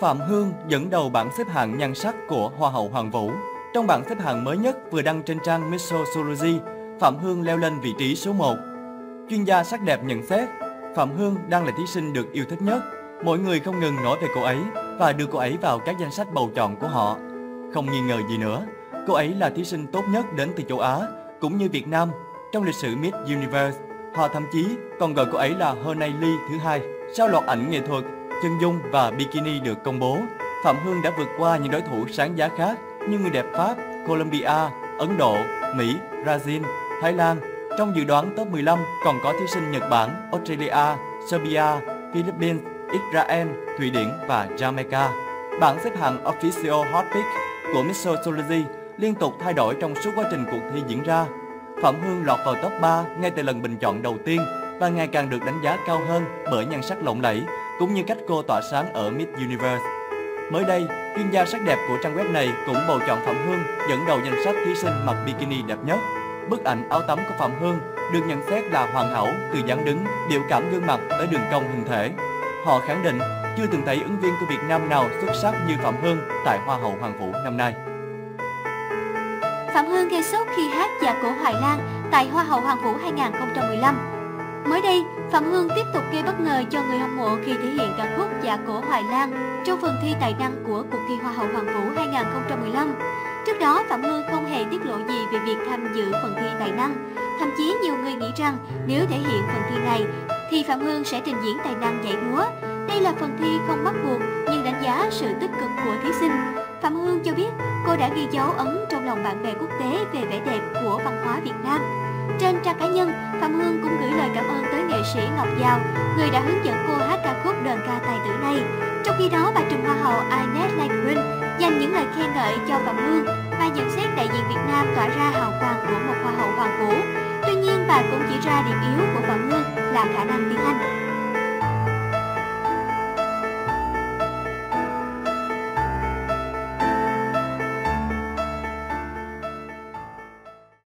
Phạm Hương dẫn đầu bảng xếp hạng nhan sắc của Hoa hậu Hoàn vũ. Trong bảng xếp hạng mới nhất vừa đăng trên trang Missosology, Phạm Hương leo lên vị trí số 1. Chuyên gia sắc đẹp nhận xét, Phạm Hương đang là thí sinh được yêu thích nhất. Mọi người không ngừng nói về cô ấy và đưa cô ấy vào các danh sách bầu chọn của họ. Không nghi ngờ gì nữa, cô ấy là thí sinh tốt nhất đến từ châu Á, cũng như Việt Nam. Trong lịch sử Miss Universe, họ thậm chí còn gọi cô ấy là Honey Lee thứ hai. Sau loạt ảnh nghệ thuật, chân dung và bikini được công bố, Phạm Hương đã vượt qua những đối thủ sáng giá khác như người đẹp Pháp, Colombia, Ấn Độ, Mỹ, Brazil, Thái Lan. Trong dự đoán top 15 còn có thí sinh Nhật Bản, Australia, Serbia, Philippines, Israel, Thụy Điển và Jamaica. Bảng xếp hạng Official Hot Pick của Missosology liên tục thay đổi trong suốt quá trình cuộc thi diễn ra. Phạm Hương lọt vào top 3 ngay tại lần bình chọn đầu tiên và ngày càng được đánh giá cao hơn bởi nhan sắc lộng lẫy cũng như cách cô tỏa sáng ở Miss Universe. Mới đây, chuyên gia sắc đẹp của trang web này cũng bầu chọn Phạm Hương dẫn đầu danh sách thí sinh mặc bikini đẹp nhất. Bức ảnh áo tắm của Phạm Hương được nhận xét là hoàn hảo từ dáng đứng, điệu cảm gương mặt tới đường cong hình thể. Họ khẳng định chưa từng thấy ứng viên của Việt Nam nào xuất sắc như Phạm Hương tại Hoa hậu Hoàn vũ năm nay. Phạm Hương gây sốt khi hát Dạ cổ Hoài Lang tại Hoa hậu Hoàn vũ 2015. Mới đây, Phạm Hương tiếp tục gây bất ngờ cho người hâm mộ khi thể hiện ca khúc Dạ cổ Hoài Lang trong phần thi tài năng của cuộc thi Hoa hậu Hoàn vũ 2015. Trước đó, Phạm Hương không hề tiết lộ gì về việc tham dự phần thi tài năng. Thậm chí nhiều người nghĩ rằng nếu thể hiện phần thi này thì Phạm Hương sẽ trình diễn tài năng nhảy múa. Đây là phần thi không bắt buộc nhưng đánh giá sự tích cực của thí sinh. Phạm Hương cho biết cô đã ghi dấu ấn trong lòng bạn bè quốc tế về vẻ đẹp của văn hóa Việt Nam. Trên trang cá nhân, Phạm Hương cũng gửi lời cảm ơn tới nghệ sĩ Ngọc Dao, người đã hướng dẫn cô hát ca khúc Đơn ca tài tử này. Trong khi đó, bà trùm Hoa hậu Irene Nguyen dành những lời khen ngợi cho Phạm Hương và nhận xét đại diện Việt Nam tỏa ra hào quang của một Hoa hậu Hoàn vũ. Tuy nhiên, bà cũng chỉ ra điểm yếu của Phạm Hương là khả năng tiếng Anh.